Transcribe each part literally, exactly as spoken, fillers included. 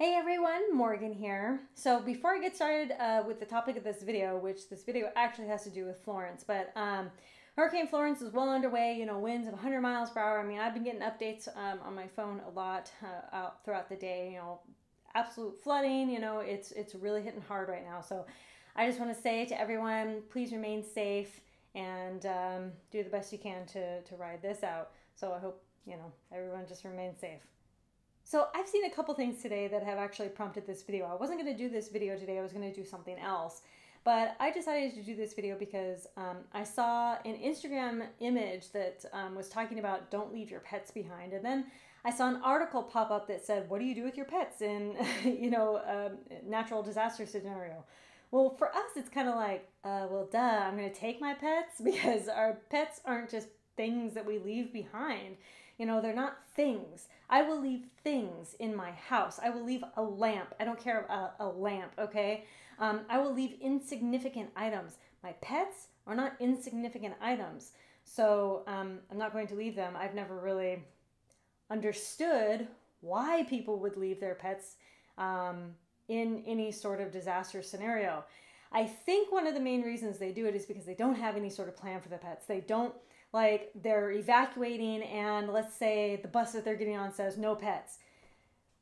Hey everyone, Morgan here. So before I get started uh, with the topic of this video, which this video actually has to do with Florence, but um, Hurricane Florence is well underway, you know, winds of one hundred miles per hour. I mean, I've been getting updates um, on my phone a lot uh, out throughout the day, you know, absolute flooding, you know, it's, it's really hitting hard right now. So I just want to say to everyone, please remain safe and um, do the best you can to, to ride this out. So I hope, you know, everyone just remains safe. So I've seen a couple things today that have actually prompted this video. I wasn't going to do this video today, I was going to do something else. But I decided to do this video because um, I saw an Instagram image that um, was talking about don't leave your pets behind. And then I saw an article pop up that said, what do you do with your pets in, you know, um, natural disaster scenario? Well, for us, it's kind of like, uh, well, duh, I'm going to take my pets because our pets aren't just things that we leave behind. You know, they're not things. I will leave things in my house. I will leave a lamp. I don't care about a, a lamp, okay? Um, I will leave insignificant items. My pets are not insignificant items. So um, I'm not going to leave them. I've never really understood why people would leave their pets um, in any sort of disaster scenario. I think one of the main reasons they do it is because they don't have any sort of plan for the pets. They don't Like they're evacuating and let's say the bus that they're getting on says no pets.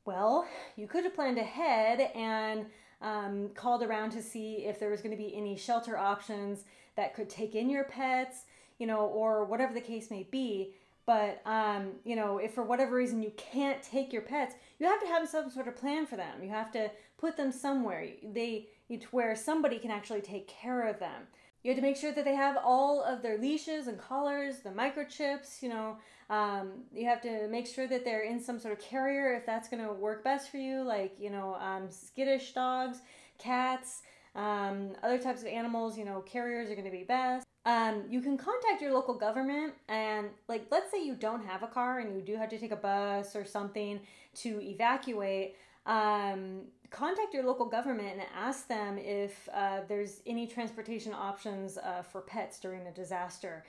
Well, you could have planned ahead and um, called around to see if there was going to be any shelter options that could take in your pets, you know, or whatever the case may be. But, um, you know, if for whatever reason you can't take your pets, you have to have some sort of plan for them. You have to put them somewhere they, to where somebody can actually take care of them. You have to make sure that they have all of their leashes and collars, the microchips, you know. Um, you have to make sure that they're in some sort of carrier if that's going to work best for you, like, you know, um, skittish dogs, cats, um, other types of animals, you know, carriers are going to be best. Um, you can contact your local government and, like, let's say you don't have a car and you do have to take a bus or something to evacuate. Um, contact your local government and ask them if uh, there's any transportation options uh, for pets during a disaster.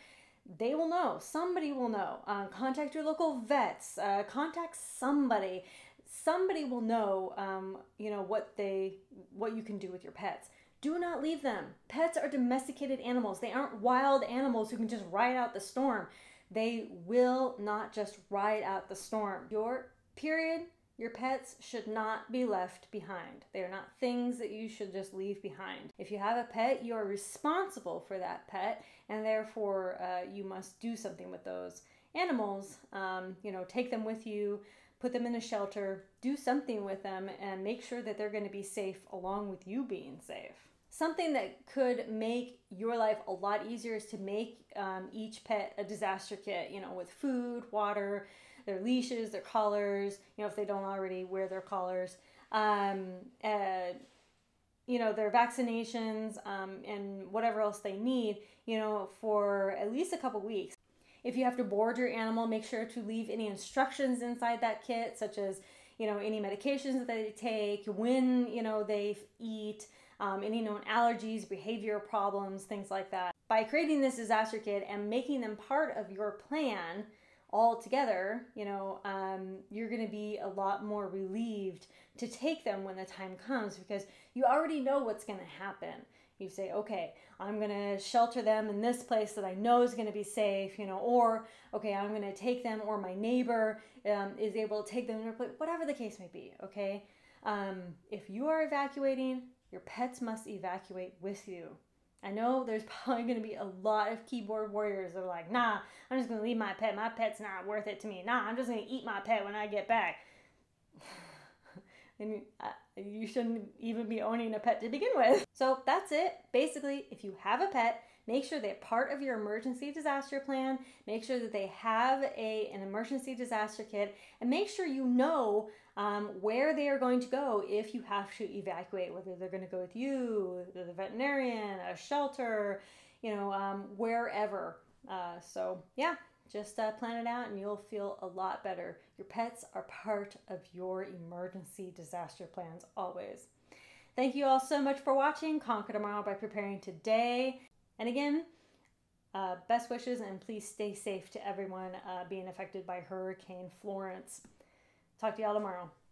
They will know. Somebody will know. Uh, contact your local vets. Uh, contact somebody. Somebody will know, um, you know, what they, what you can do with your pets. Do not leave them. Pets are domesticated animals. They aren't wild animals who can just ride out the storm. They will not just ride out the storm. Your period. Your pets should not be left behind. They are not things that you should just leave behind. If you have a pet, you are responsible for that pet, and therefore uh, you must do something with those animals. Um, you know, take them with you, put them in a shelter, do something with them, and make sure that they're going to be safe along with you being safe. Something that could make your life a lot easier is to make um, each pet a disaster kit, you know, with food, water, their leashes, their collars, you know, if they don't already wear their collars, um, uh, you know, their vaccinations um, and whatever else they need, you know, for at least a couple weeks. If you have to board your animal, make sure to leave any instructions inside that kit, such as, you know, any medications that they take, when, you know, they eat, um, any known allergies, behavioral problems, things like that. By creating this disaster kit and making them part of your plan, all together, you know, um, you're going to be a lot more relieved to take them when the time comes because you already know what's going to happen. You say, okay, I'm going to shelter them in this place that I know is going to be safe, you know, or, okay, I'm going to take them or my neighbor um, is able to take them, whatever the case may be, okay? Um, if you are evacuating, your pets must evacuate with you. I know there's probably going to be a lot of keyboard warriors that are like, nah, I'm just going to leave my pet. My pet's not worth it to me. Nah, I'm just going to eat my pet when I get back. And you shouldn't even be owning a pet to begin with. So that's it. Basically, if you have a pet, make sure they're part of your emergency disaster plan. Make sure that they have a, an emergency disaster kit. And make sure you know um, where they are going to go if you have to evacuate, whether they're going to go with you, the veterinarian, a shelter, you know, um, wherever. Uh, so yeah, just uh, plan it out and you'll feel a lot better. Your pets are part of your emergency disaster plans always. Thank you all so much for watching. Conquer Tomorrow by preparing today. And again, uh, best wishes and please stay safe to everyone uh, being affected by Hurricane Florence. Talk to y'all tomorrow.